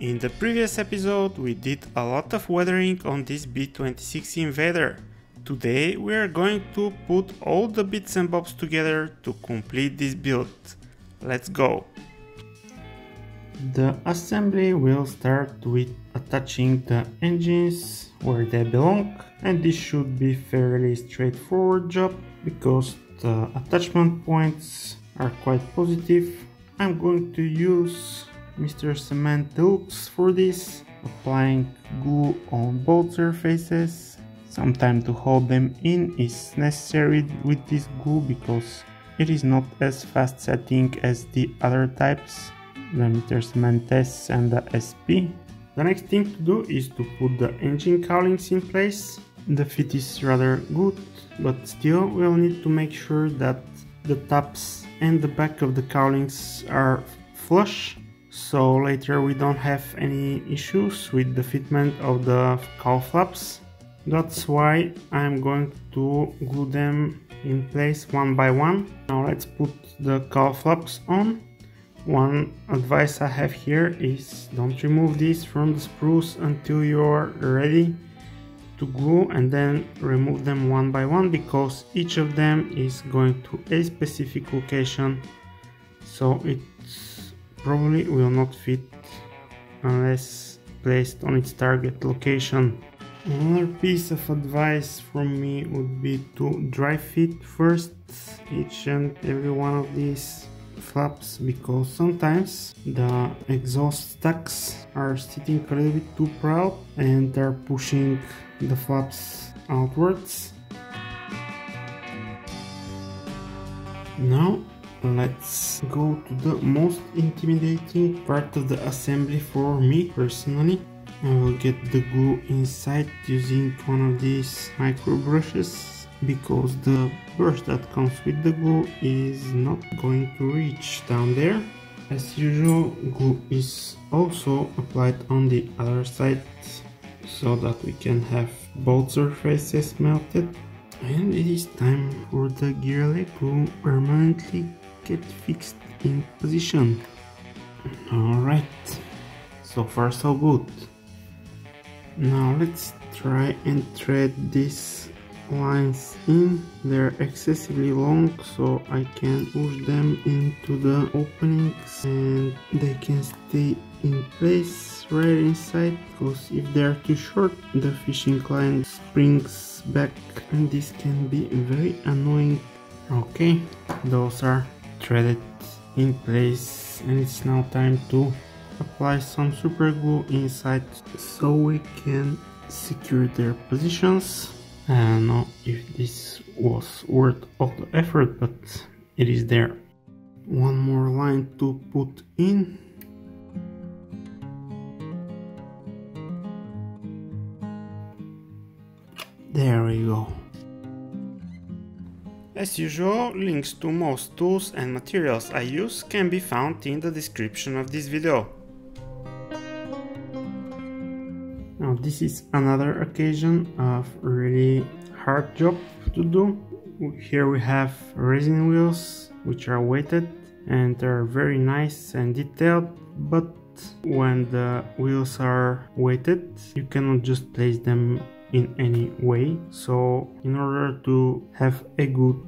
In the previous episode we did a lot of weathering on this B26 Invader. Today we are going to put all the bits and bobs together to complete this build. Let's go! The assembly will start with attaching the engines where they belong, and this should be fairly straightforward job because the attachment points are quite positive. I'm going to use Mr. Cement Deluxe for this, applying glue on both surfaces. Some time to hold them in is necessary with this glue because it is not as fast setting as the other types, the Mr. Cement S and the SP. The next thing to do is to put the engine cowlings in place. The fit is rather good, but still we'll need to make sure that the tops and the back of the cowlings are flush, so later we don't have any issues with the fitment of the cowl flaps. That's why I'm going to glue them in place one by one. Now let's put the cowl flaps on. One advice I have here is don't remove these from the sprues until you're ready to glue and then remove them one by one, because each of them is going to a specific location, so it probably will not fit unless placed on its target location. Another piece of advice from me would be to dry fit first each and every one of these flaps, because sometimes the exhaust stacks are sitting a little bit too proud and are pushing the flaps outwards. Now let's go to the most intimidating part of the assembly for me personally. I will get the glue inside using one of these micro brushes, because the brush that comes with the glue is not going to reach down there. As usual, glue is also applied on the other side so that we can have both surfaces melted. And it is time for the gear leg to permanently get fixed in position. Alright, so far so good. Now let's try and thread this lines in. They're excessively long, so I can push them into the openings and they can stay in place right inside, because if they're too short the fishing line springs back and this can be very annoying. Okay, those are threaded in place and it's now time to apply some super glue inside so we can secure their positions. I don't know if this was worth all the effort, but it is there. One more line to put in. There we go. As usual, links to most tools and materials I use can be found in the description of this video. Now this is another occasion of really hard job to do. Here we have resin wheels which are weighted and are very nice and detailed, but when the wheels are weighted you cannot just place them in any way. So in order to have a good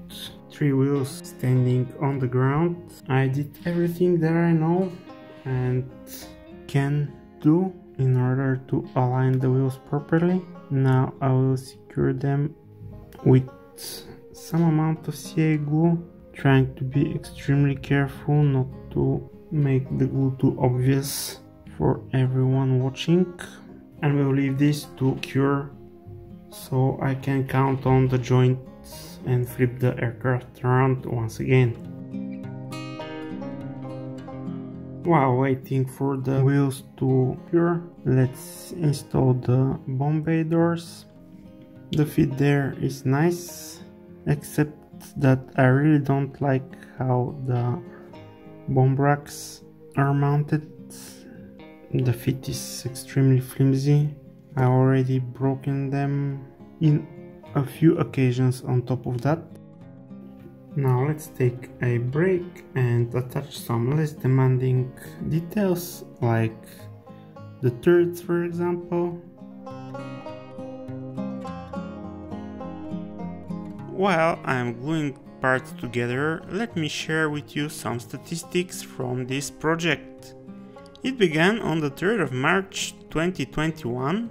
three wheels standing on the ground, I did everything that I know and can do in order to align the wheels properly. Now I will secure them with some amount of CA glue, trying to be extremely careful not to make the glue too obvious for everyone watching, and we'll leave this to cure so I can count on the joints and flip the aircraft around once again. While waiting for the wheels to cure, let's install the Bombay doors. The fit there is nice, except that I really don't like how the bomb racks are mounted. The fit is extremely flimsy. I already broken them in a few occasions on top of that. Now let's take a break and attach some less demanding details like the turrets, for example. While I'm gluing parts together, let me share with you some statistics from this project. It began on the 3rd of March 2021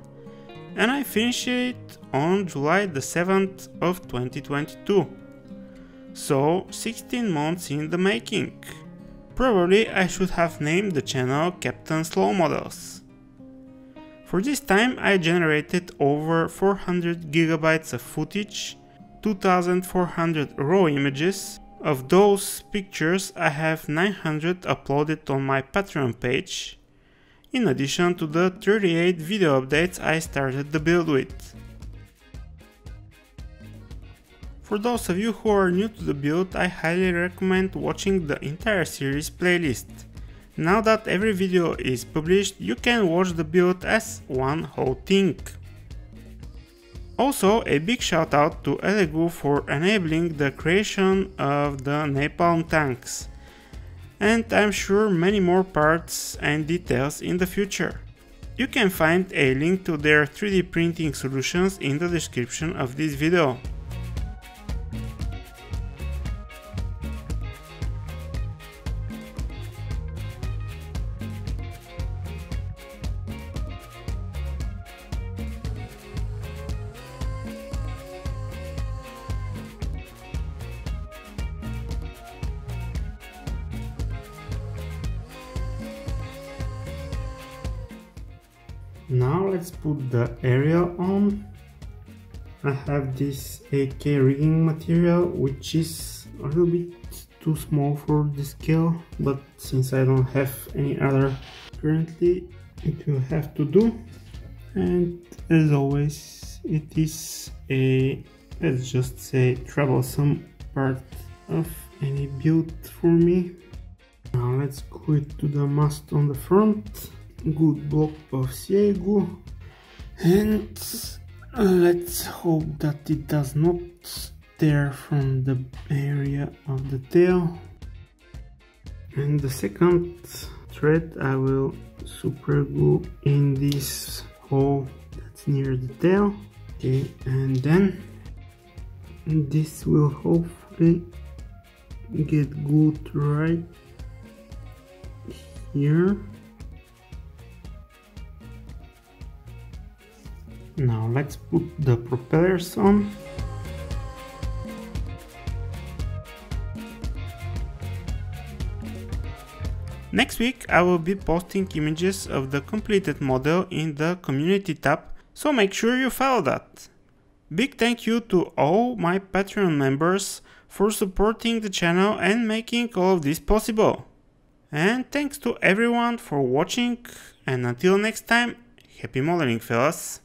and I finished it on July the 7th of 2022. So 16 months in the making. Probably I should have named the channel Captain Slow Models. For this time I generated over 400 gigabytes of footage, 2400 raw images. Of those pictures I have 900 uploaded on my Patreon page, in addition to the 38 video updates I started the build with. For those of you who are new to the build, I highly recommend watching the entire series playlist. Now that every video is published, you can watch the build as one whole thing. Also, a big shout out to Elegoo for enabling the creation of the napalm tanks, and I'm sure many more parts and details in the future. You can find a link to their 3D printing solutions in the description of this video. Now let's put the aerial on. I have this AK rigging material, which is a little bit too small for the scale, but since I don't have any other currently, it will have to do. And as always, it is a, let's just say, troublesome part of any build for me. Now let's glue it to the mast on the front. Good block of CA glue, and let's hope that it does not tear from the area of the tail. And the second thread I will super glue in this hole that's near the tail. Okay, and then this will hopefully get glued right here. Now let's put the propellers on. Next week I will be posting images of the completed model in the community tab, so make sure you follow that. Big thank you to all my Patreon members for supporting the channel and making all of this possible. And thanks to everyone for watching, and until next time, happy modeling, fellas!